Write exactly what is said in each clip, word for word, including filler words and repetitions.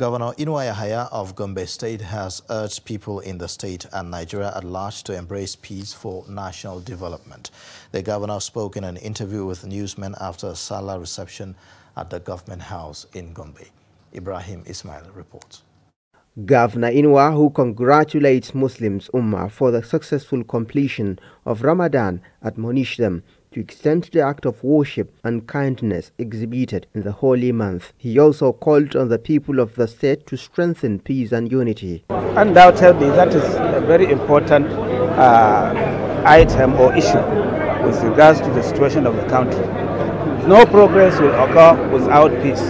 Governor Inuwa Yahaya of Gombe State has urged people in the state and Nigeria at large to embrace peace for national development. The governor spoke in an interview with newsmen after a Salah reception at the government house in Gombe. Ibrahim Ismail reports. Governor Inuwa, who congratulates Muslims Ummah for the successful completion of Ramadan, admonished them to extend the act of worship and kindness exhibited in the holy month. He also called on the people of the state to strengthen peace and unity. Undoubtedly, that is a very important uh, item or issue with regards to the situation of the country. No progress will occur without peace.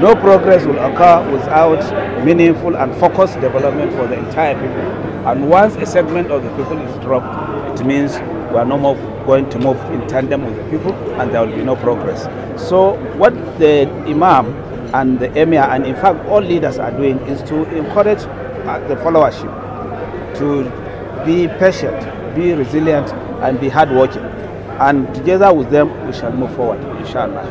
No progress will occur without meaningful and focused development for the entire people. And once a segment of the people is dropped, it means we are no more going to move in tandem with the people, and there will be no progress. So what the Imam and the Emir, and in fact all leaders, are doing is to encourage the followership to be patient, be resilient, and be hardworking. And together with them, we shall move forward, inshallah.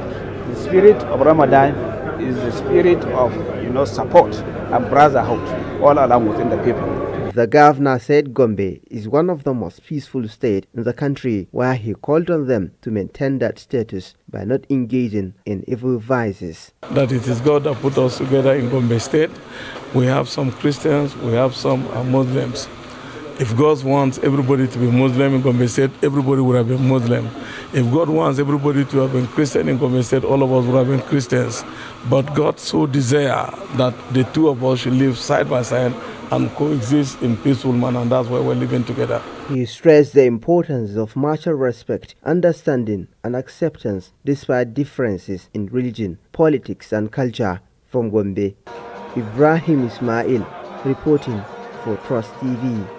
The spirit of Ramadan is the spirit of, you know, support and brotherhood all along within the people. The governor said Gombe is one of the most peaceful states in the country, where he called on them to maintain that status by not engaging in evil vices. That it is God that put us together in Gombe State. We have some Christians, we have some Muslims. If God wants everybody to be Muslim in Gombe State, everybody would have been Muslim. If God wants everybody to have been Christian in Gombe State, all of us would have been Christians. But God so desires that the two of us should live side by side and coexist in peaceful manner, and that's why we're living together. He stressed the importance of mutual respect, understanding and acceptance despite differences in religion, politics and culture. From Gombe, Ibrahim Ismail reporting for Trust T V.